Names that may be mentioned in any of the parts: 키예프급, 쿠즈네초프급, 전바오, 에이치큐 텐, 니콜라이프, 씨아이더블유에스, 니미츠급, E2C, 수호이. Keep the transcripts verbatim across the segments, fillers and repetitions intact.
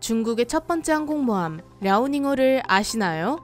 중국의 첫 번째 항공모함 랴오닝호를 아시나요?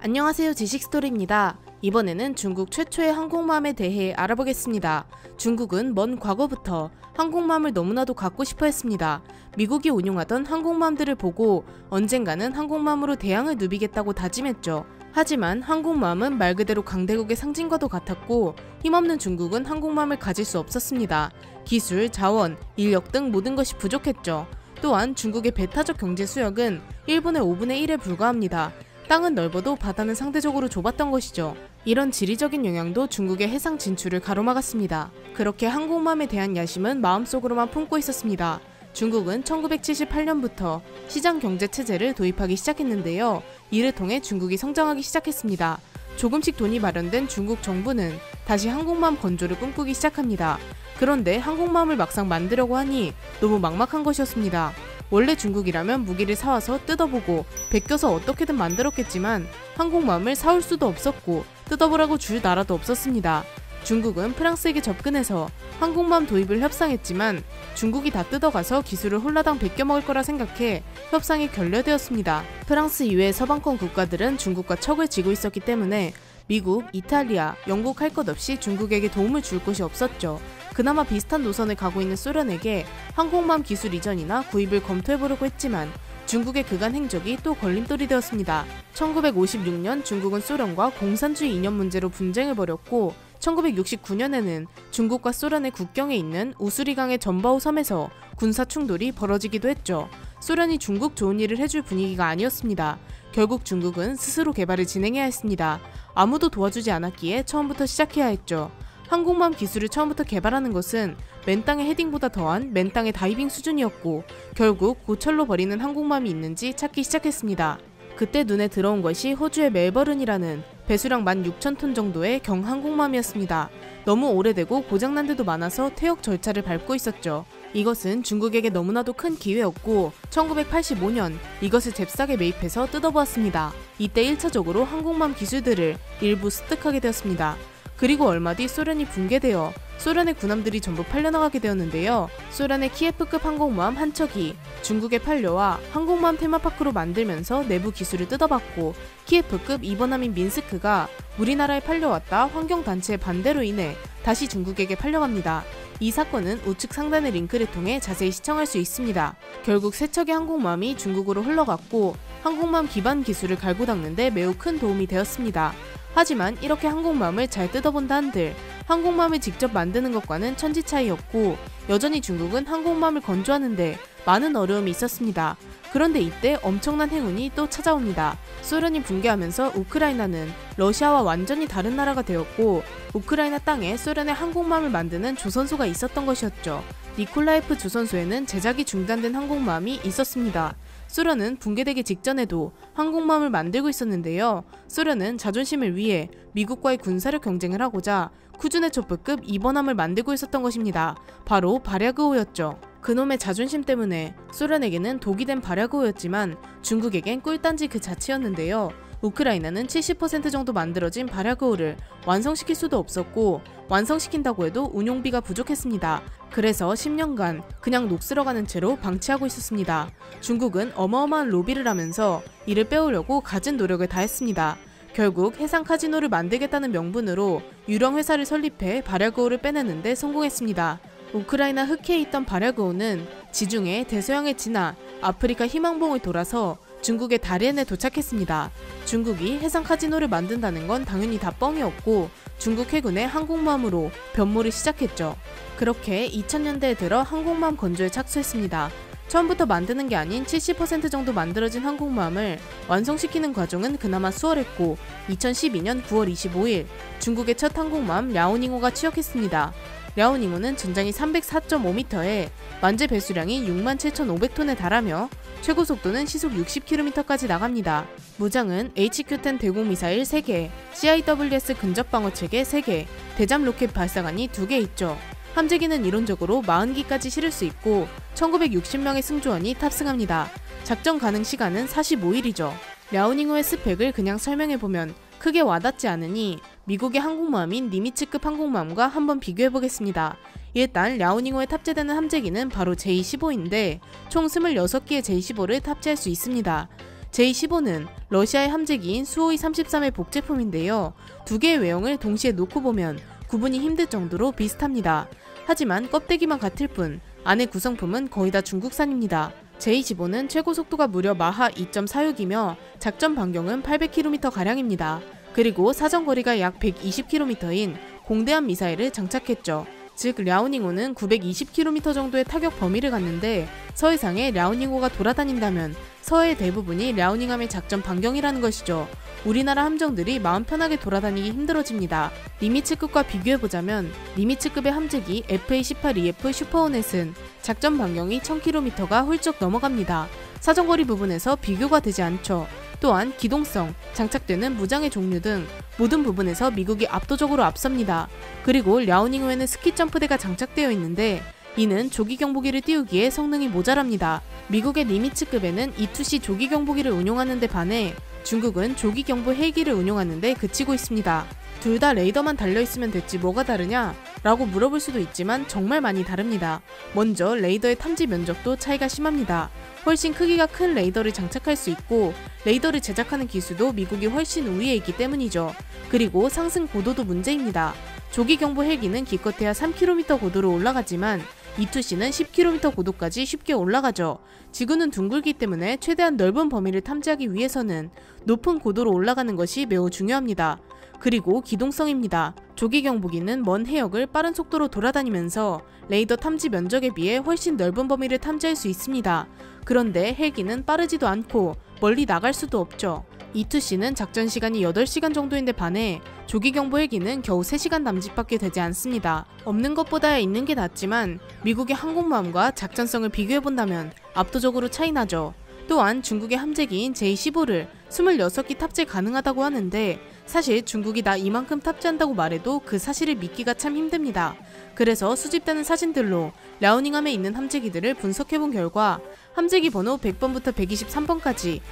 안녕하세요, 지식스토리입니다. 이번에는 중국 최초의 항공모함에 대해 알아보겠습니다. 중국은 먼 과거부터 항공모함을 너무나도 갖고 싶어 했습니다. 미국이 운용하던 항공모함들을 보고 언젠가는 항공모함으로 대항을 누비겠다고 다짐했죠. 하지만 항공모함은 말 그대로 강대국의 상징과도 같았고 힘없는 중국은 항공모함을 가질 수 없었습니다. 기술, 자원, 인력 등 모든 것이 부족했죠. 또한 중국의 배타적 경제 수역은 일본의 오분의 일에 불과합니다. 땅은 넓어도 바다는 상대적으로 좁았던 것이죠. 이런 지리적인 영향도 중국의 해상 진출을 가로막았습니다. 그렇게 항공모함에 대한 야심은 마음속으로만 품고 있었습니다. 중국은 천구백칠십팔년부터 시장경제체제를 도입하기 시작했는데요. 이를 통해 중국이 성장하기 시작했습니다. 조금씩 돈이 마련된 중국 정부는 다시 항공모함 건조를 꿈꾸기 시작합니다. 그런데 항공모함을 막상 만들려고 하니 너무 막막한 것이었습니다. 원래 중국이라면 무기를 사와서 뜯어보고 베껴서 어떻게든 만들었겠지만 항공모함을 사올 수도 없었고 뜯어보라고 줄 나라도 없었습니다. 중국은 프랑스에게 접근해서 항공모함 도입을 협상했지만 중국이 다 뜯어가서 기술을 홀라당 베껴먹을 거라 생각해 협상이 결렬되었습니다. 프랑스 이외의 서방권 국가들은 중국과 척을 지고 있었기 때문에 미국, 이탈리아, 영국 할 것 없이 중국에게 도움을 줄 곳이 없었죠. 그나마 비슷한 노선을 가고 있는 소련에게 항공모함 기술 이전이나 구입을 검토해보려고 했지만 중국의 그간 행적이 또 걸림돌이 되었습니다. 천구백오십육년 중국은 소련과 공산주의 이념 문제로 분쟁을 벌였고 천구백육십구년에는 중국과 소련의 국경에 있는 우수리강의 전바오 섬에서 군사 충돌이 벌어지기도 했죠. 소련이 중국 좋은 일을 해줄 분위기가 아니었습니다. 결국 중국은 스스로 개발을 진행해야 했습니다. 아무도 도와주지 않았기에 처음부터 시작해야 했죠. 항공모함 기술을 처음부터 개발하는 것은 맨 땅의 헤딩보다 더한 맨 땅의 다이빙 수준이었고 결국 고철로 버리는 항공모함이 있는지 찾기 시작했습니다. 그때 눈에 들어온 것이 호주의 멜버른이라는 배수량 만 육천 톤 정도의 경항공모함이었습니다. 너무 오래되고 고장난 데도 많아서 퇴역 절차를 밟고 있었죠. 이것은 중국에게 너무나도 큰 기회였고 천구백팔십오년 이것을 잽싸게 매입해서 뜯어보았습니다. 이때 일차적으로 항공모함 기술들을 일부 습득하게 되었습니다. 그리고 얼마 뒤 소련이 붕괴되어 소련의 군함들이 전부 팔려나가게 되었는데요. 소련의 키예프급 항공모함 한 척이 중국에 팔려와 항공모함 테마파크로 만들면서 내부 기술을 뜯어봤고 키예프급 이번함인 민스크가 우리나라에 팔려왔다 환경단체의 반대로 인해 다시 중국에게 팔려갑니다. 이 사건은 우측 상단의 링크를 통해 자세히 시청할 수 있습니다. 결국 세 척의 항공모함이 중국으로 흘러갔고 항공모함 기반 기술을 갈고 닦는데 매우 큰 도움이 되었습니다. 하지만 이렇게 항공모함을 잘 뜯어본다 한들 항공모함을 직접 만드는 것과는 천지 차이였고 여전히 중국은 항공모함을 건조하는데 많은 어려움이 있었습니다. 그런데 이때 엄청난 행운이 또 찾아옵니다. 소련이 붕괴하면서 우크라이나는 러시아와 완전히 다른 나라가 되었고 우크라이나 땅에 소련의 항공모함을 만드는 조선소가 있었던 것이었죠. 니콜라이프 조선소에는 제작이 중단된 항공모함이 있었습니다. 소련은 붕괴되기 직전에도 항공모함을 만들고 있었는데요. 소련은 자존심을 위해 미국과의 군사력 경쟁을 하고자 쿠즈네초프급 이번함을 만들고 있었던 것입니다. 바로 바랴그호였죠. 그놈의 자존심 때문에 소련에게는 독이 된 바랴그호였지만 중국에겐 꿀단지 그 자체였는데요. 우크라이나는 칠십 퍼센트 정도 만들어진 바랴그호를 완성시킬 수도 없었고 완성시킨다고 해도 운용비가 부족했습니다. 그래서 십년간 그냥 녹슬어가는 채로 방치하고 있었습니다. 중국은 어마어마한 로비를 하면서 이를 빼오려고 갖은 노력을 다했습니다. 결국 해상 카지노를 만들겠다는 명분으로 유령회사를 설립해 바랴그호를 빼내는데 성공했습니다. 우크라이나 흑해에 있던 바랴그호는 지중해, 대서양을 지나 아프리카 희망봉을 돌아서 중국의 다롄에 도착했습니다. 중국이 해상 카지노를 만든다는 건 당연히 다 뻥이었고 중국 해군의 항공모함으로 변모를 시작했죠. 그렇게 이천년대에 들어 항공모함 건조에 착수했습니다. 처음부터 만드는 게 아닌 칠십 퍼센트 정도 만들어진 항공모함을 완성시키는 과정은 그나마 수월했고 이천십이년 구월 이십오일 중국의 첫 항공모함 랴오닝호가 취역했습니다. 랴오닝호는 전장이 삼백사점오 미터에 만재 배수량이 육만 칠천오백 톤에 달하며 최고 속도는 시속 육십 킬로미터까지 나갑니다. 무장은 에이치큐 텐 대공미사일 세 개, 씨아이더블유에스 근접방어체계 세 개, 대잠 로켓 발사관이 두 개 있죠. 함재기는 이론적으로 사십 기까지 실을 수 있고 천구백육십 명의 승조원이 탑승합니다. 작전 가능 시간은 사십오일이죠. 랴오닝호의 스펙을 그냥 설명해보면 크게 와닿지 않으니 미국의 항공모함인 니미츠급 항공모함과 한번 비교해보겠습니다. 일단 랴오닝호에 탑재되는 함재기는 바로 제이 십오인데 총 이십육 개의 제이 십오를 탑재할 수 있습니다. 제이 십오는 러시아의 함재기인 수호이 삼십삼의 복제품인데요. 두 개의 외형을 동시에 놓고 보면 구분이 힘들 정도로 비슷합니다. 하지만 껍데기만 같을 뿐 안의 구성품은 거의 다 중국산입니다. 제이 십오는 최고 속도가 무려 마하 이 점 사육이며 작전 반경은 팔백 킬로미터가량입니다. 그리고 사정거리가 약 백이십 킬로미터인 공대함 미사일을 장착했죠. 즉 랴오닝호는 구백이십 킬로미터 정도의 타격 범위를 갖는데 서해상에 랴오닝호가 돌아다닌다면 서해 대부분이 랴오닝함의 작전 반경이라는 것이죠. 우리나라 함정들이 마음 편하게 돌아다니기 힘들어집니다. 니미츠급과 비교해보자면 니미츠급의 함재기 에프에이 십팔 이에프 슈퍼호넷은 작전 반경이 천 킬로미터가 훌쩍 넘어갑니다. 사정거리 부분에서 비교가 되지 않죠. 또한 기동성, 장착되는 무장의 종류 등 모든 부분에서 미국이 압도적으로 앞섭니다. 그리고 랴오닝호에는 스키점프대가 장착되어 있는데 이는 조기경보기를 띄우기에 성능이 모자랍니다. 미국의 니미츠급에는 이 투 씨 조기경보기를 운용하는 데 반해 중국은 조기경보 헬기를 운용하는 데 그치고 있습니다. 둘 다 레이더만 달려있으면 됐지 뭐가 다르냐? 라고 물어볼 수도 있지만 정말 많이 다릅니다. 먼저 레이더의 탐지 면적도 차이가 심합니다. 훨씬 크기가 큰 레이더를 장착할 수 있고 레이더를 제작하는 기수도 미국이 훨씬 우위에 있기 때문이죠. 그리고 상승 고도도 문제입니다. 조기경보 헬기는 기껏해야 삼 킬로미터 고도로 올라가지만 이 투 씨는 십 킬로미터 고도까지 쉽게 올라가죠. 지구는 둥글기 때문에 최대한 넓은 범위를 탐지하기 위해서는 높은 고도로 올라가는 것이 매우 중요합니다. 그리고 기동성입니다. 조기경보기는 먼 해역을 빠른 속도로 돌아다니면서 레이더 탐지 면적에 비해 훨씬 넓은 범위를 탐지할 수 있습니다. 그런데 헬기는 빠르지도 않고 멀리 나갈 수도 없죠. 이 투 씨는 작전 시간이 여덟 시간 정도인데 반해 조기경보 헬기는 겨우 세 시간 남짓밖에 되지 않습니다. 없는 것보다야 있는 게 낫지만 미국의 항공모함과 작전성을 비교해본다면 압도적으로 차이나죠. 또한 중국의 함재기인 제이 십오를 이십육 기 탑재 가능하다고 하는데 사실 중국이 나 이만큼 탑재한다고 말해도 그 사실을 믿기가 참 힘듭니다. 그래서 수집되는 사진들로 랴오닝함에 있는 함재기들을 분석해본 결과 함재기 번호 백 번부터 백이십삼 번까지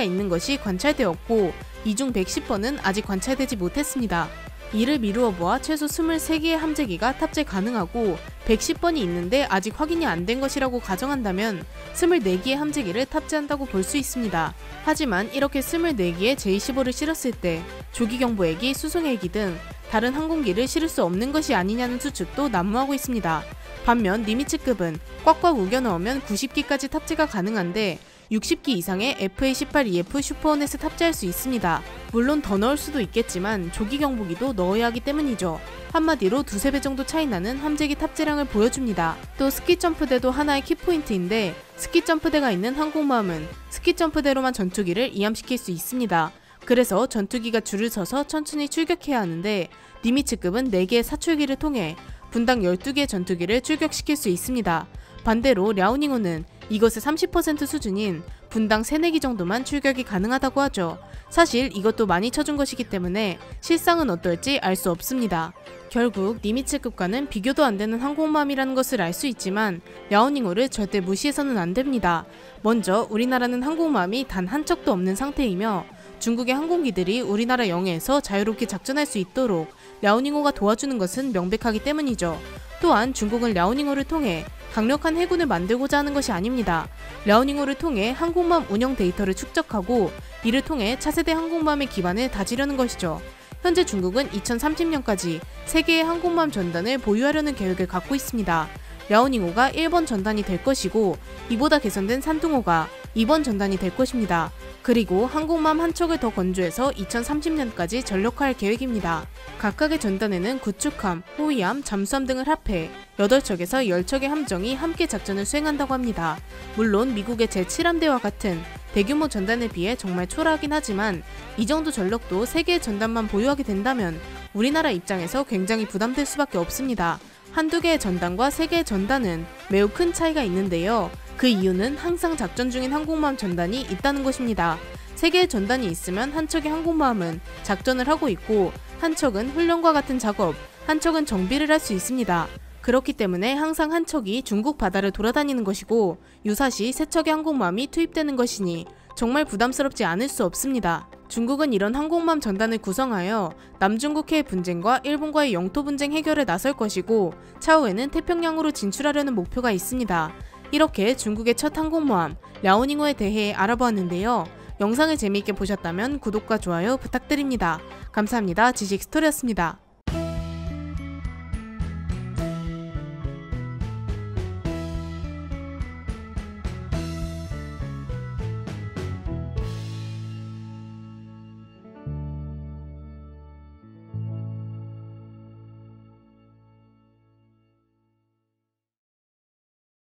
함재기가 있는 것이 관찰되었고 이 중 백십 번은 아직 관찰되지 못했습니다. 이를 미루어 보아 최소 이십삼 개의 함재기가 탑재 가능하고 백십 번이 있는데 아직 확인이 안 된 것이라고 가정한다면 이십사 개의 함재기를 탑재한다고 볼 수 있습니다. 하지만 이렇게 이십사 개의 제이 십오를 실었을 때 조기경보헬기, 수송헬기 등 다른 항공기를 실을 수 없는 것이 아니냐는 추측도 난무하고 있습니다. 반면 니미츠급은 꽉꽉 우겨 넣으면 구십 기까지 탑재가 가능한데 육십 기 이상의 에프에이 십팔 이에프 슈퍼호넷을 탑재할 수 있습니다. 물론 더 넣을 수도 있겠지만 조기경보기도 넣어야 하기 때문이죠. 한마디로 두세 배 정도 차이나는 함재기 탑재량을 보여줍니다. 또 스키점프대도 하나의 키포인트인데 스키점프대가 있는 항공모함은 스키점프대로만 전투기를 이함시킬 수 있습니다. 그래서 전투기가 줄을 서서 천천히 출격해야 하는데 니미츠급은 네 개의 사출기를 통해 분당 열두 개의 전투기를 출격시킬 수 있습니다. 반대로 랴오닝호는 이것의 삼십 퍼센트 수준인 분당 서너 기 정도만 출격이 가능하다고 하죠. 사실 이것도 많이 쳐준 것이기 때문에 실상은 어떨지 알 수 없습니다. 결국 니미츠급과는 비교도 안되는 항공모함이라는 것을 알 수 있지만 랴오닝호를 절대 무시해서는 안됩니다. 먼저 우리나라는 항공모함이 단 한 척도 없는 상태이며 중국의 항공기들이 우리나라 영해에서 자유롭게 작전할 수 있도록 랴오닝호가 도와주는 것은 명백하기 때문이죠. 또한 중국은 랴오닝호를 통해 강력한 해군을 만들고자 하는 것이 아닙니다. 랴오닝호를 통해 항공모함 운영 데이터를 축적하고 이를 통해 차세대 항공모함의 기반을 다지려는 것이죠. 현재 중국은 이천삼십 년까지 세 개의 항공모함 전단을 보유하려는 계획을 갖고 있습니다. 랴오닝호가 일 번 전단이 될 것이고 이보다 개선된 산둥호가 이 번 전단이 될 것입니다. 그리고 항공모함 한 척을 더 건조해서 이천삼십 년까지 전력화할 계획입니다. 각각의 전단에는 구축함, 호위함, 잠수함 등을 합해 여덟 척에서 열 척의 함정이 함께 작전을 수행한다고 합니다. 물론 미국의 제칠 함대와 같은 대규모 전단에 비해 정말 초라하긴 하지만 이 정도 전력도 세 개의 전단만 보유하게 된다면 우리나라 입장에서 굉장히 부담될 수밖에 없습니다. 한두 개의 전단과 세 개의 전단은 매우 큰 차이가 있는데요. 그 이유는 항상 작전 중인 항공모함 전단이 있다는 것입니다. 세 개의 전단이 있으면 한 척의 항공모함은 작전을 하고 있고 한 척은 훈련과 같은 작업, 한 척은 정비를 할 수 있습니다. 그렇기 때문에 항상 한 척이 중국 바다를 돌아다니는 것이고 유사시 세 척의 항공모함이 투입되는 것이니 정말 부담스럽지 않을 수 없습니다. 중국은 이런 항공모함 전단을 구성하여 남중국해의 분쟁과 일본과의 영토 분쟁 해결에 나설 것이고, 차후에는 태평양으로 진출하려는 목표가 있습니다. 이렇게 중국의 첫 항공모함 랴오닝호에 대해 알아보았는데요. 영상을 재미있게 보셨다면 구독과 좋아요 부탁드립니다. 감사합니다. 지식스토리였습니다.